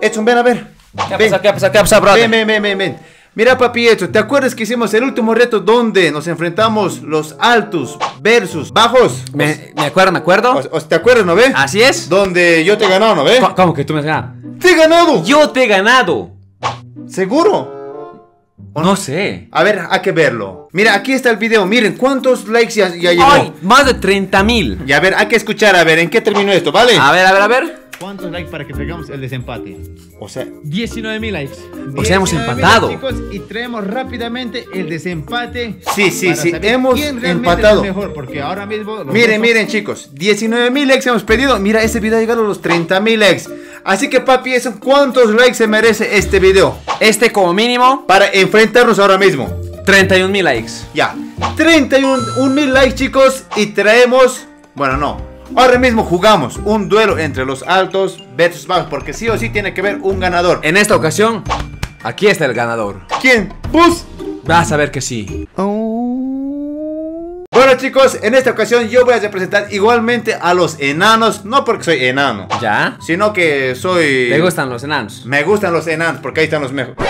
Edson, ven a ver. ¿Qué ha pasado? Brother? Ven. Mira, papi, ¿te acuerdas que hicimos el último reto donde nos enfrentamos los altos versus bajos? Me acuerdo. ¿Te acuerdas, no ve? Así es. Donde yo te he ganado, ¿no ve? ¿Cómo que tú me has ganado? ¡Te he ganado! ¡Yo te he ganado! ¿Seguro? No sé. A ver, hay que verlo. Mira, aquí está el video. Miren cuántos likes ya llegó. ¡Ay! Más de 30.000. Y a ver, hay que escuchar. A ver, ¿en qué terminó esto? ¿Vale? A ver. ¿Cuántos likes para que traigamos el desempate? O sea, 19.000 likes. O sea, hemos empatado. Chicos, y traemos rápidamente el desempate. Sí, hemos empatado. Mejor, porque ahora mismo miren, chicos, 19.000 likes hemos pedido. Mira, este video ha llegado a los 30.000 likes. Así que, papi, ¿cuántos likes se merece este video? Este como mínimo para enfrentarnos ahora mismo. 31.000 likes. Ya, 31.000 likes, chicos, y traemos, bueno, no. Ahora mismo jugamos un duelo entre los altos versus bajos, porque sí o sí tiene que haber un ganador. En esta ocasión, aquí está el ganador. ¿Quién? ¡Pus! Vas a ver que sí. Bueno, chicos, en esta ocasión yo voy a representar igualmente a los enanos. No porque soy enano, ¿ya? Sino que soy... ¿Te gustan los enanos? Me gustan los enanos, porque ahí están los mejores.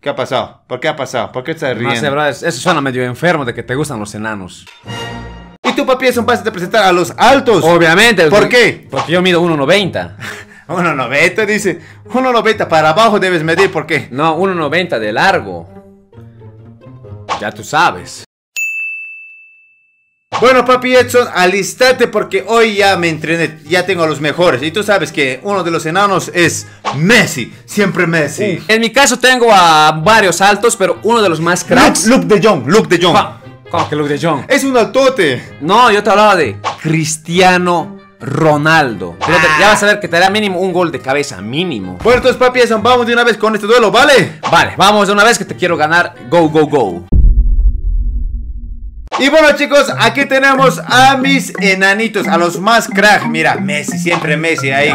¿Qué ha pasado? ¿Por qué estás riendo? No sé, brother, eso suena medio enfermo de que te gustan los enanos. Tú, papi, vas a representar a los altos. Obviamente. ¿Por qué? Porque yo mido 1.90. 1.90 dice. 1.90 para abajo debes medir, ¿por qué? No, 1.90 de largo. Ya tú sabes. Bueno, papi Edson, alistate porque hoy ya me entrené. Ya tengo a los mejores. Y tú sabes que uno de los enanos es Messi. Siempre Messi. En mi caso tengo a varios altos, pero uno de los más cracks, Luuk de Jong. ¿Cómo que Luuk de Jong? Es un altote. No, yo te hablaba de Cristiano Ronaldo. Pero ya vas a ver que te hará mínimo un gol de cabeza. Mínimo. Bueno, entonces, papi, vamos de una vez con este duelo, ¿vale? Vale, vamos de una vez que te quiero ganar. Go. Y bueno, chicos, aquí tenemos a mis enanitos, a los más crack. Mira, Messi, siempre Messi ahí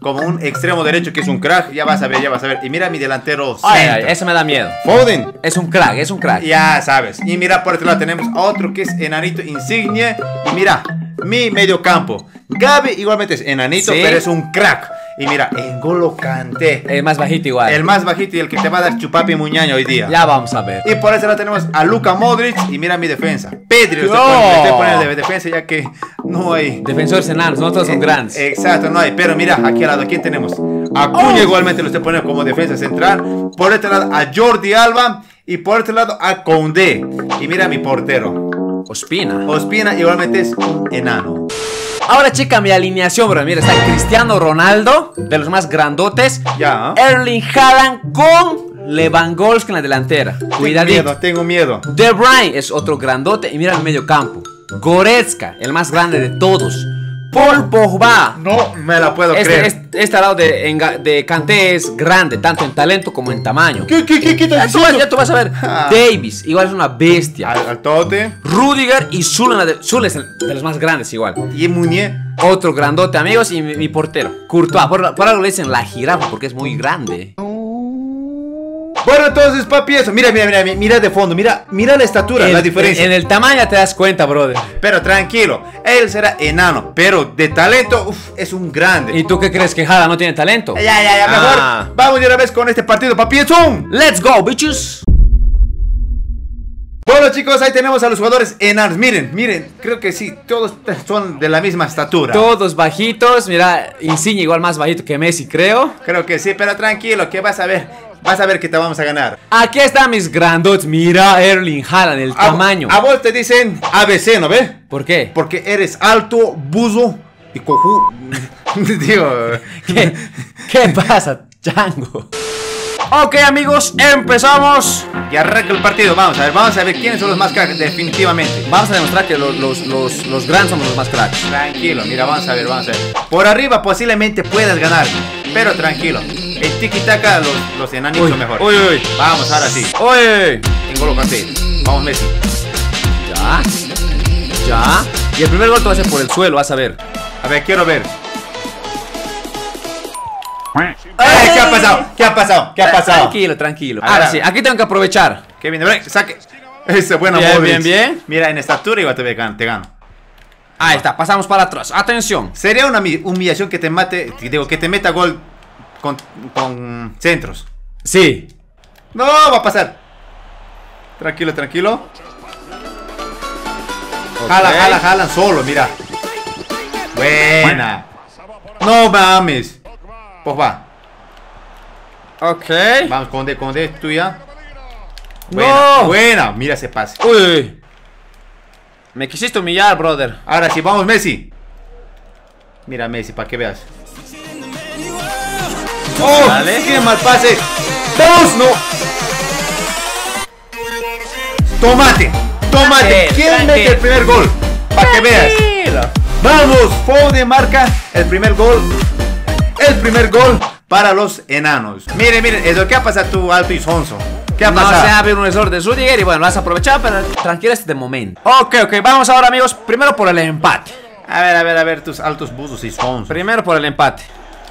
como un extremo derecho que es un crack. Ya vas a ver. Y mira mi delantero centro. Ay, eso me da miedo. Foden. Es un crack. Ya sabes. Y mira, por otro lado tenemos a otro que es enanito, Insigne. Y mira, mi medio campo. Gavi igualmente es enanito, ¿sí? Pero es un crack. Y mira, N'Golo Kanté. El más bajito igual. El más bajito y el que te va a dar Chupapi Muñaño hoy día. Ya vamos a ver. Y por eso la tenemos a Luka Modric. Y mira mi defensa. Pedro. Te pone de defensa ya que no hay defensores enanos, no todos son grandes. Exacto, no hay. Pero mira, aquí al lado, ¿quién tenemos? Acuña igualmente lo te pone como defensa central. Por este lado a Jordi Alba. Y por este lado a Conde. Y mira mi portero. Ospina igualmente es un enano. Ahora checa mi alineación, bro. Mira, está Cristiano Ronaldo, de los más grandotes. Ya. Erling Haaland con Levangolsky en la delantera. Cuidadito. Tengo miedo. De Bruyne es otro grandote. Y mira el medio campo. Goretzka, el más grande de todos. Paul Pogba. No me la puedo creer. Este al lado de Kanté es grande, tanto en talento como en tamaño. ¿Qué ya tú vas a ver. Davies, igual es una bestia. Altote. Rüdiger y Zul es de los más grandes igual. Y Muñe, otro grandote, amigos. Y mi portero, Courtois. Por algo le dicen la jirafa, porque es muy grande. Bueno, entonces, papi, mira de fondo, mira la estatura, la diferencia. En el tamaño te das cuenta, brother. Pero tranquilo, él será enano, pero de talento, es un grande. ¿Y tú qué crees, que Haaland no tiene talento? Ya, mejor vamos de una vez con este partido, papi. Let's go, bitches. Bueno, chicos, ahí tenemos a los jugadores enanos. Miren, creo que sí, todos son de la misma estatura. Todos bajitos, mira, Insigne igual más bajito que Messi, creo. Creo que sí, pero tranquilo, que vas a ver. Vas a ver que te vamos a ganar. Aquí están mis grandotes. Mira, Erling Haaland, el tamaño. A vos te dicen ABC, ¿no ves? ¿Por qué? Porque eres alto, buzo y cojú. Digo, ¿Qué pasa, chango? Ok, amigos, empezamos. Y arranca el partido. Vamos a ver quiénes son los más cracks, definitivamente. Vamos a demostrar que los grandes somos los más cracks. Tranquilo, mira, vamos a ver. Por arriba posiblemente puedas ganar, pero tranquilo. El tiki-taka, los enanitos son mejores. Uy. Vamos, ahora sí. Uy. N'Golo Kanté. Vamos, Messi. Ya. Y el primer gol te va a hacer por el suelo, vas a ver. A ver, quiero ver. ¿Qué ha pasado? Tranquilo. Ahora sí, aquí tengo que aprovechar. Qué bien, saque. Ese buen amor. Bien. Mira, en estatura igual te gano. Ahí está, pasamos para atrás. Atención. Sería una humillación que te mate, digo, que te meta gol con centros. Sí. No, va a pasar. Tranquilo, tranquilo. Okay. Jala, jala, jala solo, mira. Buena. No mames. Pogba. Ok. Vamos, Conde, es tuya. Buena, no. Buena, mira ese pase. Uy. Me quisiste humillar, brother. Ahora sí, vamos, Messi. Mira, Messi, para que veas. ¡Oh! Dale. ¡Qué mal pase! ¡Dos! ¡No! ¡Tomate! ¡Tomate! ¿Quién mete el primer gol? Para que veas. ¡Vamos! Foden marca el primer gol. El primer gol para los enanos. Miren, miren, eso que ha pasado tu alto y sonso. ¿Qué ha pasado? No se ha habido un error de Rüdiger y bueno, lo has aprovechado, pero tranquilo este momento. Ok, vamos ahora, amigos, primero por el empate. A ver, tus altos buzos y sonsos. Primero por el empate.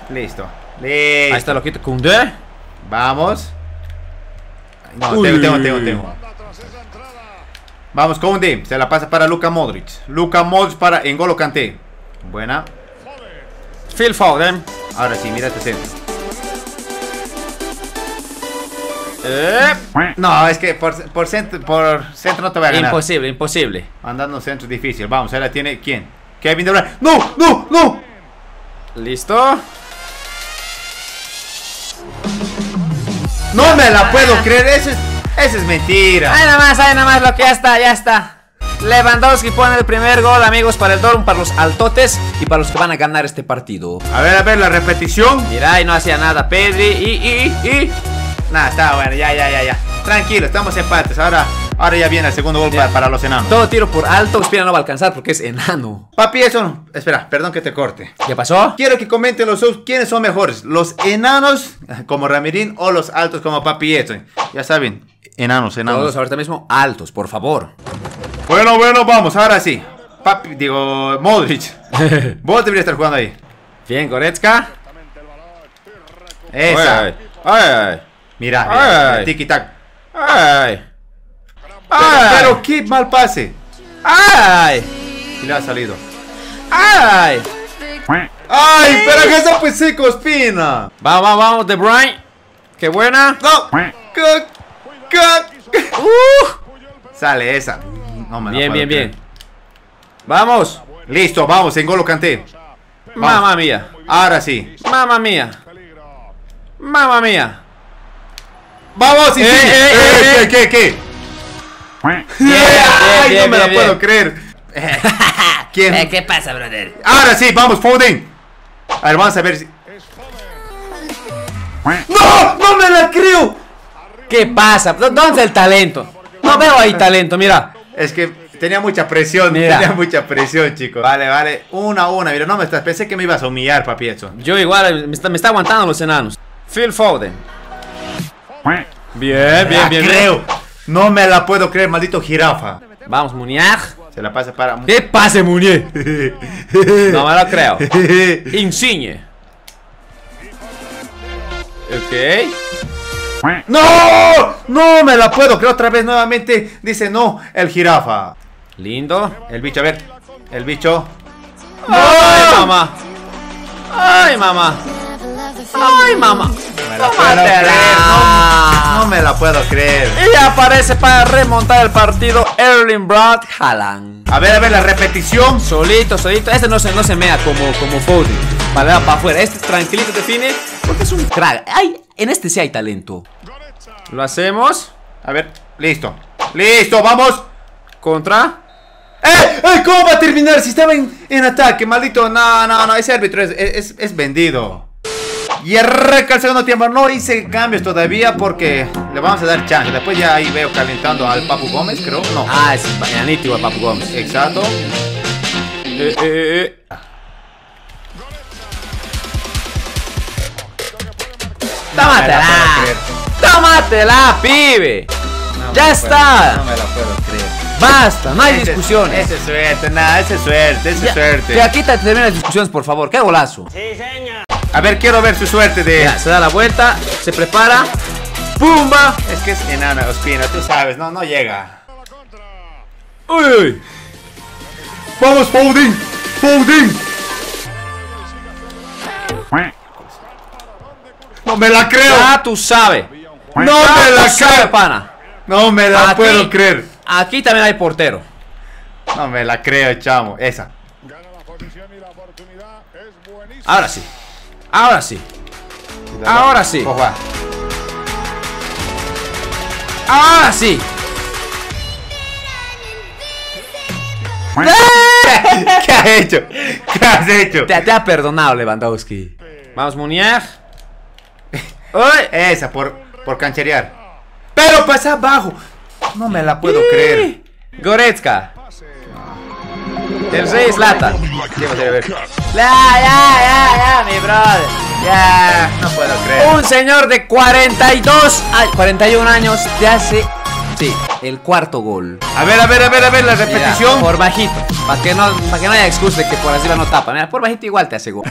Listo. Ahí está loquito Koundé. Vamos. No, tengo. Vamos, Koundé. Se la pasa para Luka Modric. Luka Modric para N'Golo Kanté. Buena. Phil Foden. Ahora sí, mira este centro. No, es que por centro no te va a ganar. Imposible. Andando centro difícil. Vamos, ahora tiene ¿quién? Kevin De Bruyne. No. Listo. No me la puedo creer. Eso es mentira. Ahí nada más lo que ya está. Lewandowski pone el primer gol, amigos, para el Dortmund, para los altotes y para los que van a ganar este partido. A ver, la repetición. Mira, y no hacía nada Pedri y nada, está bueno, ya. Tranquilo, estamos empates. Ahora ya viene el segundo gol para los enanos. Todo tiro por alto, Ospina no va a alcanzar porque es enano. Papi, eso no. Espera, perdón que te corte. ¿Qué pasó? Quiero que comenten los dos quiénes son mejores, los enanos como Ramirín o los altos como Papi Edson. Ya saben, enanos. Todos ahorita mismo altos, por favor. Bueno, vamos, ahora sí. Modric. Vos deberías estar jugando ahí. Bien, Goretzka. Esa. Ay. Mira, tiki-tac. Pero qué mal pase. Y le ha salido. Pero que eso pues seco, Ospina. Vamos, De Bruyne. Qué buena. Sale esa. No me bien. Vamos. Listo, vamos, N'Golo Kanté. Mamma mía. Ahora sí. Mamma mía. Vamos, Insigne. ¿Qué? Ay, no me la puedo creer. ¿Quién? ¿Qué pasa, brother? Ahora sí, vamos, Foden. A ver, vamos a ver si... ¡No me la creo! ¿Qué pasa? ¿Dónde está el talento? No veo ahí talento, mira. Es que tenía mucha presión, chicos. Vale, una, mira, no me estás, pensé que me ibas a humillar, papi, eso. Yo igual, me está aguantando los enanos. Phil Foden. Bien. Creo. No me la puedo creer, maldito jirafa. Vamos, Muñe. Se la pasa para... ¡Qué pase, Muñe! No me lo creo. Insigne. Ok. No me la puedo creo. Otra vez nuevamente dice no el jirafa. Lindo. El bicho, a ver. El bicho. Ay mamá. No me la puedo creer. Y aparece para remontar el partido Erling Braut Haaland. A ver la repetición. Solito. Este no se mea como Foden. Para afuera. Este tranquilito define porque es un crack. Ay. En este sí hay talento. Lo hacemos. A ver, listo, vamos. Contra. ¿Cómo va a terminar si estaba en ataque, maldito? No, ese árbitro es vendido. Y arranca el segundo tiempo. No hice cambios todavía porque le vamos a dar chance. Después ya ahí veo calentando al Papu Gómez, creo. No. Es españolito al Papu Gómez. Exacto. ¡Tómatela, pibe! ¡Ya está! No me la puedo creer. ¡Basta! ¡No hay discusiones! Esa es suerte, esa es suerte. Ya quítate de las discusiones, por favor. ¡Qué golazo! Sí, señor. A ver, quiero ver su suerte de... Ya, se da la vuelta, se prepara. ¡Pumba! Es que es enana, Ospina, tú sabes. No llega. ¡Uy! Vamos, Foden. Foden. No me la creo. Ah, tú sabes. No me la creo, pana. No me la puedo creer. Aquí también hay portero. No me la creo, chamo. Esa. Ahora sí. Ahora sí. Ahora sí. Ahora sí. ¿Qué has hecho? ¿Qué has hecho? Te ha perdonado, Lewandowski. Vamos, Muñe. Esa, por cancherear. Pero pasa abajo. No me la puedo creer. Goretzka. El rey es lata. Ya, mi brother. Ya, no puedo creer. Un señor de 41 años te hace, sí, el cuarto gol. A ver, la repetición. Mira, por bajito, para que no haya excusa de que por arriba no tapa. Mira, por bajito igual te hace gol.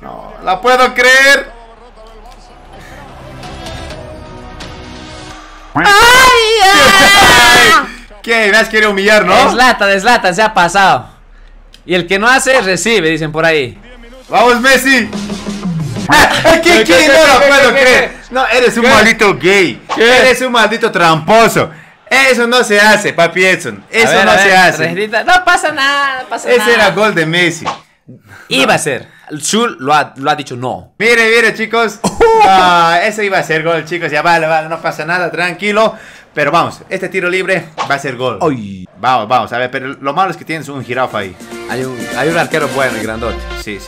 No, la puedo creer. ¡Ay! ¿Qué? Me has querido humillar, ¿no? Deslata, se ha pasado. Y el que no hace, recibe, dicen por ahí. ¡Vamos, Messi! ¿Qué? No lo puedo creer. No, eres un maldito gay. Eres un maldito tramposo. Eso no se hace, papi Edson. Eso no se hace. No pasa nada, Ese era gol de Messi. Iba a ser. Zul lo ha dicho no. Mire, chicos. Ese iba a ser gol, chicos. Ya vale, no pasa nada, tranquilo. Pero vamos, este tiro libre va a ser gol. Oy. Vamos, a ver, pero lo malo es que tienes un jirafa ahí. Hay un arquero bueno y grandote. Sí.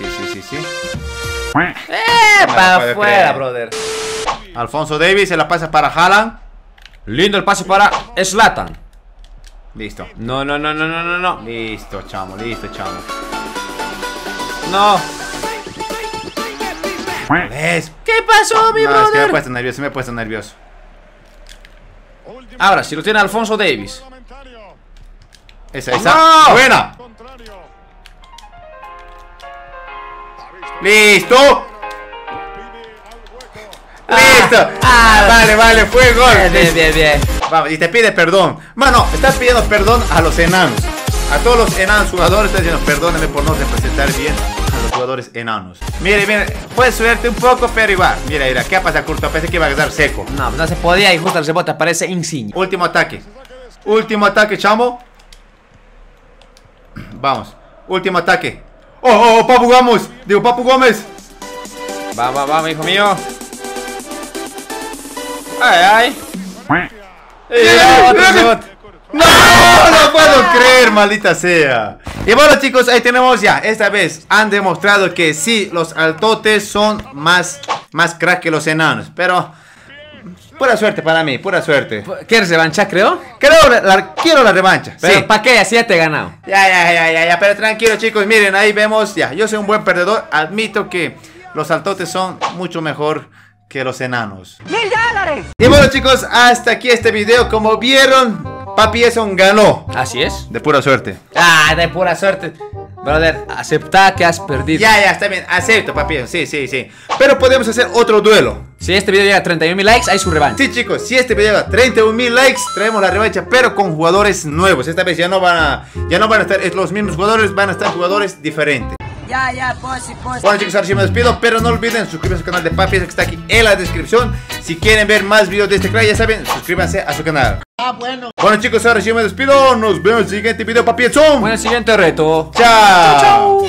Para afuera, brother. Alfonso Davies se la pasa para Haaland. Lindo el pase para Zlatan. Listo. No. Listo, chamo. No. ¿Qué pasó, mi brother? Es que me he puesto nervioso. Ahora, si lo tiene Alfonso Davies. Esa. ¡No! ¡Buena! ¡Listo! ¡Listo! Vale, fue el gol. Bien. Vamos, y te pide perdón. Mano, estás pidiendo perdón a los enanos. A todos los enanos jugadores, estás diciendo perdóname por no representar bien a los jugadores enanos. Mire, puedes subirte un poco, pero igual. Mira, ¿qué ha pasado, Courtois? Pensé que iba a quedar seco. No se podía y justo el rebote aparece Insigne. Último ataque, chamo. Vamos, último ataque. ¡Oh, Papu Gómez! Papu Gómez. Va, hijo mío. ¡Ay! ¡No puedo creer, maldita sea! Y bueno, chicos, ahí tenemos ya. Esta vez han demostrado que sí, los altotes son más crack que los enanos. Pero pura suerte para mí, pura suerte. ¿Quieres revancha, creo? Quiero la revancha. Pero sí. ¿Para qué? Así ya te he ganado. Ya, pero tranquilo, chicos. Miren, ahí vemos ya. Yo soy un buen perdedor. Admito que los altotes son mucho mejor que los enanos. $1000. Y bueno, chicos, hasta aquí este video. Como vieron, Papi Edson ganó. Así es. De pura suerte. De pura suerte. Brother, acepta que has perdido. Ya, está bien. Acepto, Papi Edson. Sí. Pero podemos hacer otro duelo. Si este video llega a 31.000 likes, hay su revancha. Sí, chicos. Si este video llega a 31.000 likes, traemos la revancha, pero con jugadores nuevos. Esta vez ya no van a estar los mismos jugadores, van a estar jugadores diferentes. Ya, pues. Bueno, chicos, ahora sí me despido, pero no olviden suscribirse al canal de Papi Edson, que está aquí en la descripción. Si quieren ver más videos de este canal, ya saben, suscríbanse a su canal. Bueno, chicos, ahora sí me despido. Nos vemos en el siguiente video, Papi Edson. Bueno, el siguiente reto. Chao.